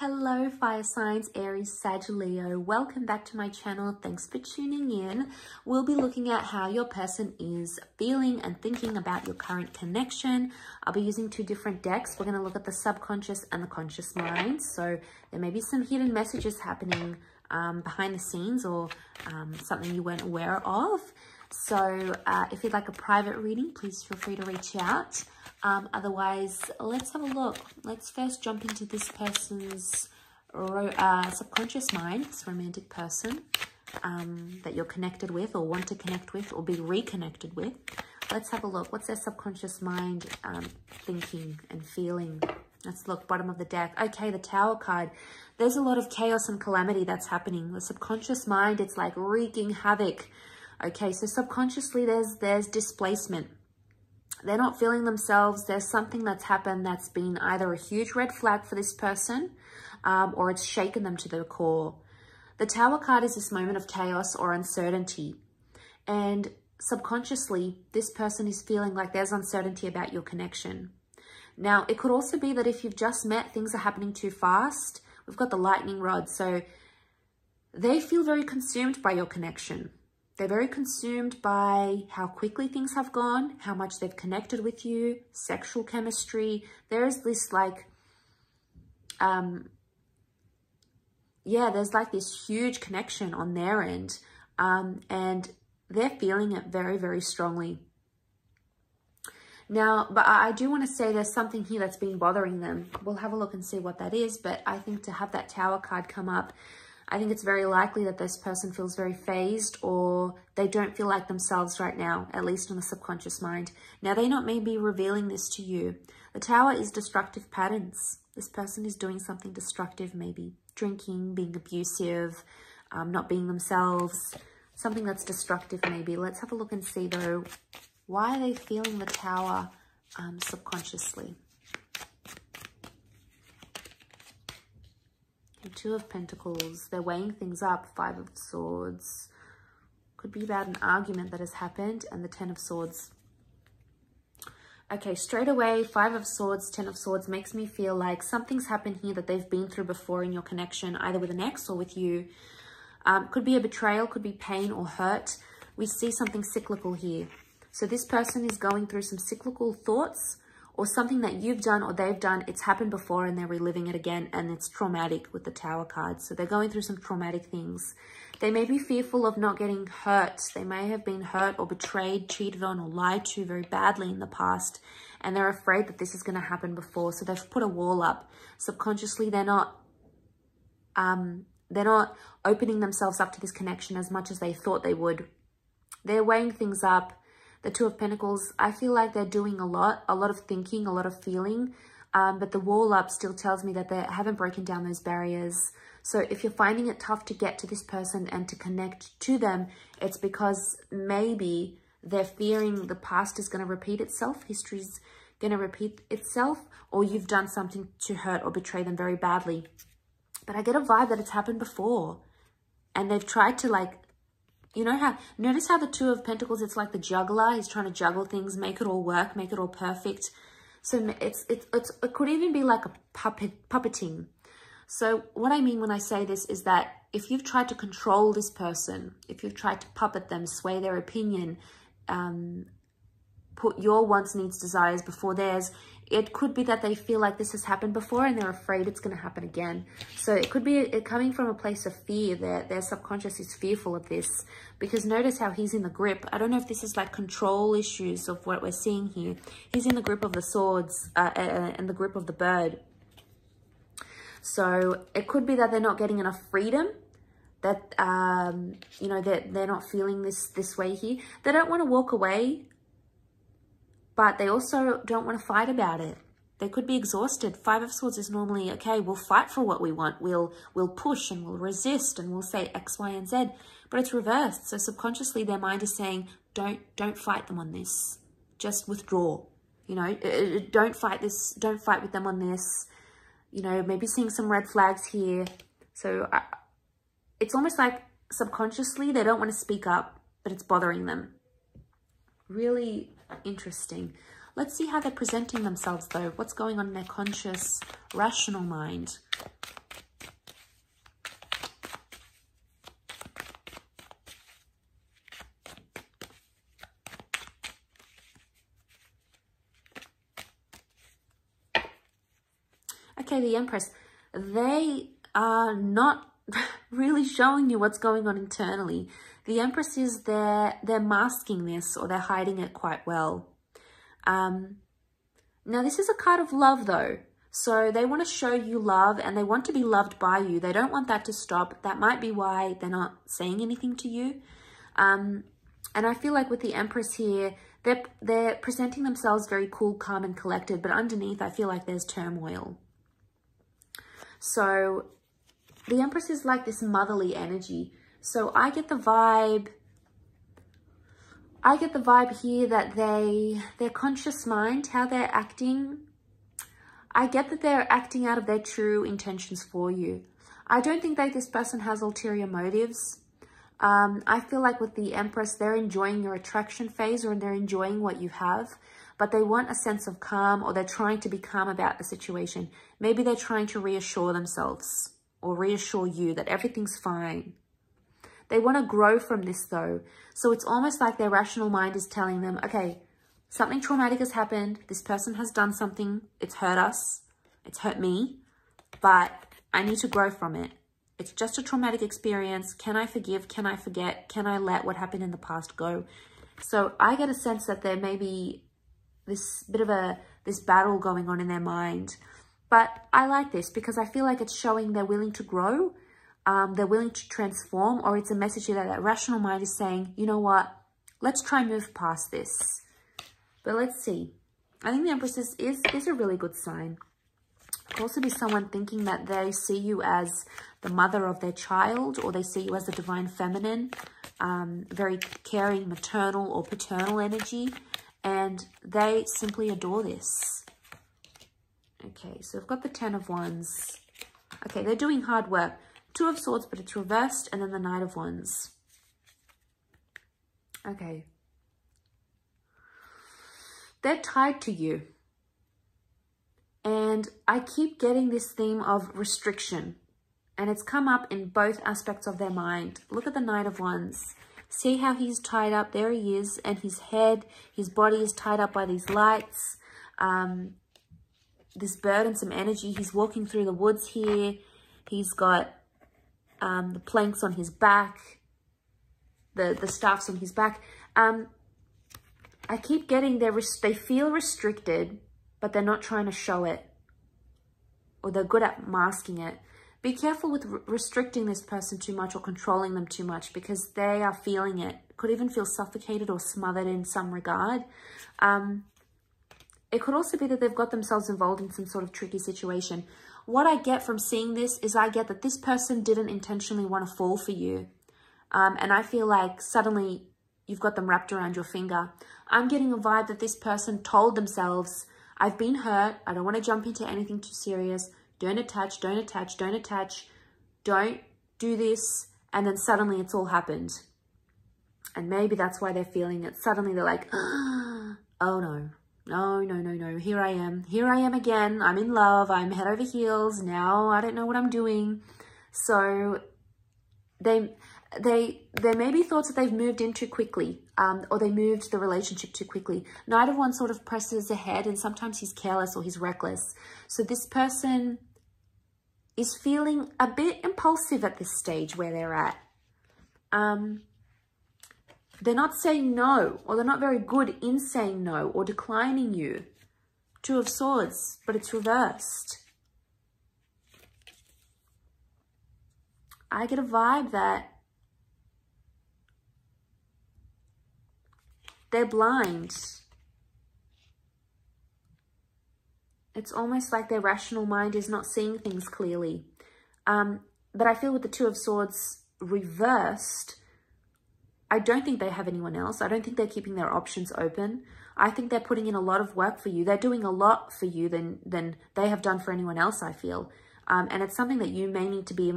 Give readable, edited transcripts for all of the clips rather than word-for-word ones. Hello fire signs, Aries, Sag, Leo. Welcome back to my channel. Thanks for tuning in. We'll be looking at how your person is feeling and thinking about your current connection. I'll be using two different decks. We're going to look at the subconscious and the conscious mind. So there may be some hidden messages happening behind the scenes or something you weren't aware of. So if you'd like a private reading, please feel free to reach out. Otherwise, let's have a look. Let's first jump into this person's subconscious mind, this romantic person that you're connected with or want to connect with or be reconnected with. Let's have a look. What's their subconscious mind thinking and feeling? Let's look, bottom of the deck. Okay, the Tower card. There's a lot of chaos and calamity that's happening. The subconscious mind, it's like wreaking havoc. Okay, so subconsciously there's displacement. They're not feeling themselves. There's something that's happened that's been either a huge red flag for this person or it's shaken them to the core. The Tower card is this moment of chaos or uncertainty. And subconsciously, this person is feeling like there's uncertainty about your connection. Now, it could also be that if you've just met, things are happening too fast. We've got the lightning rod. So they feel very consumed by your connection. They're very consumed by how quickly things have gone, how much they've connected with you, sexual chemistry. There is this like, there's like this huge connection on their end. And they're feeling it very, very strongly. Now, but I do want to say there's something here that's been bothering them. We'll have a look and see what that is. But I think to have that Tower card come up, I think it's very likely that this person feels very phased or they don't feel like themselves right now, at least in the subconscious mind. Now, they not may be revealing this to you. The Tower is destructive patterns. This person is doing something destructive, maybe drinking, being abusive, not being themselves, something that's destructive maybe. Let's have a look and see though, why are they feeling the Tower subconsciously? Two of Pentacles, they're weighing things up, Five of Swords. Could be about an argument that has happened, and the Ten of Swords. Okay, straight away, Five of Swords, Ten of Swords makes me feel like something's happened here that they've been through before in your connection, either with an ex or with you. Could be a betrayal, could be pain or hurt. We see something cyclical here. So this person is going through some cyclical thoughts, or something that you've done or they've done, it's happened before and they're reliving it again, and it's traumatic with the Tower card. So they're going through some traumatic things. They may be fearful of not getting hurt. They may have been hurt or betrayed, cheated on or lied to very badly in the past, and they're afraid that this is going to happen before. So they've put a wall up. Subconsciously, they're not opening themselves up to this connection as much as they thought they would. They're weighing things up. The Two of Pentacles, I feel like they're doing a lot of thinking, a lot of feeling, but the wall up still tells me that they haven't broken down those barriers. So if you're finding it tough to get to this person and to connect to them, it's because maybe they're fearing the past is going to repeat itself, history's going to repeat itself, or you've done something to hurt or betray them very badly. But I get a vibe that it's happened before, and they've tried to like, you know how, notice how the Two of Pentacles, it's like the juggler. He's trying to juggle things, make it all work, make it all perfect. So it could even be like a puppeting. So what I mean when I say this is that if you've tried to control this person, if you've tried to puppet them, sway their opinion, put your wants, needs, desires before theirs, it could be that they feel like this has happened before and they're afraid it's going to happen again. So it could be coming from a place of fear. Their subconscious is fearful of this, because notice how he's in the grip. I don't know if this is like control issues of what we're seeing here. He's in the grip of the swords and the grip of the bird. So it could be that they're not getting enough freedom, that, you know, they're not feeling this way here. They don't want to walk away, but they also don't want to fight about it. They could be exhausted. Five of Swords is normally, okay, we'll fight for what we want. We'll push and we'll resist and we'll say X, Y, and Z. But it's reversed. So subconsciously, their mind is saying, don't fight them on this. Just withdraw. You know, don't fight this. Don't fight with them on this. You know, maybe seeing some red flags here. So it's almost like subconsciously, they don't want to speak up, but it's bothering them. Really interesting. Let's see how they're presenting themselves though. What's going on in their conscious, rational mind? Sagittarius, the Empress, they are not really showing you what's going on internally. The Empress is they're masking this, or they're hiding it quite well. Now, this is a card of love, though. So they want to show you love and they want to be loved by you. They don't want that to stop. That might be why they're not saying anything to you. And I feel like with the Empress here, they're presenting themselves very cool, calm and collected. But underneath, I feel like there's turmoil. So the Empress is like this motherly energy. So I get the vibe... here that their conscious mind, how they're acting, I get that they're acting out of their true intentions for you. I don't think that this person has ulterior motives. I feel like with the Empress, they're enjoying your attraction phase, or they're enjoying what you have, but they want a sense of calm, or they're trying to be calm about the situation. Maybe they're trying to reassure themselves or reassure you that everything's fine. They want to grow from this, though. So it's almost like their rational mind is telling them, okay, something traumatic has happened. This person has done something. It's hurt us. It's hurt me. But I need to grow from it. It's just a traumatic experience. Can I forgive? Can I forget? Can I let what happened in the past go? So I get a sense that there may be this bit of this battle going on in their mind. But I like this because I feel like it's showing they're willing to grow. They're willing to transform, or it's a message that that rational mind is saying, you know what, let's try and move past this. But let's see. I think the Empress is a really good sign. It could also be someone thinking that they see you as the mother of their child, or they see you as the divine feminine, very caring, maternal or paternal energy, and they simply adore this. Okay, so we've got the Ten of Wands. Okay, they're doing hard work. Two of Swords, but it's reversed, and then the Knight of Wands. Okay. They're tied to you. And I keep getting this theme of restriction. And it's come up in both aspects of their mind. Look at the Knight of Wands. See how he's tied up? There he is. And his head, his body is tied up by these lights. This burdensome energy. He's walking through the woods here. He's got... the planks on his back, the staffs on his back. I keep getting they feel restricted, but they're not trying to show it, or they're good at masking it. Be careful with restricting this person too much or controlling them too much, because they are feeling it. Could even feel suffocated or smothered in some regard. It could also be that they've got themselves involved in some sort of tricky situation. What I get from seeing this is I get that this person didn't intentionally want to fall for you. And I feel like suddenly you've got them wrapped around your finger. I'm getting a vibe that this person told themselves, I've been hurt. I don't want to jump into anything too serious. Don't attach, don't attach, don't attach. Don't do this. And then suddenly it's all happened. And maybe that's why they're feeling it. Suddenly they're like, oh no. No, no, no, no. Here I am. Here I am again. I'm in love. I'm head over heels. Now I don't know what I'm doing. So there may be thoughts that they've moved in too quickly, or they moved the relationship too quickly. Knight of Wands sort of presses ahead, and sometimes he's careless or he's reckless. So this person is feeling a bit impulsive at this stage where they're at. They're not saying no, or they're not very good in saying no or declining you. Two of Swords, but it's reversed. I get a vibe that they're blind. It's almost like their rational mind is not seeing things clearly. But I feel with the Two of Swords reversed, I don't think they have anyone else. I don't think they're keeping their options open. I think they're putting in a lot of work for you. They're doing a lot for you than they have done for anyone else, I feel. And it's something that you may need to be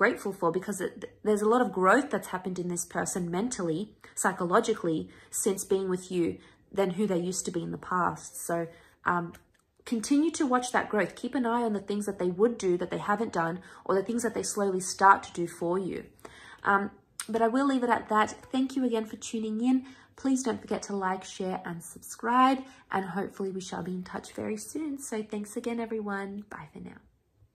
grateful for, because there's a lot of growth that's happened in this person mentally, psychologically, since being with you than who they used to be in the past. So continue to watch that growth. Keep an eye on the things that they would do that they haven't done, or the things that they slowly start to do for you. But I will leave it at that. Thank you again for tuning in. Please don't forget to like, share, and subscribe. And hopefully we shall be in touch very soon. So thanks again, everyone. Bye for now.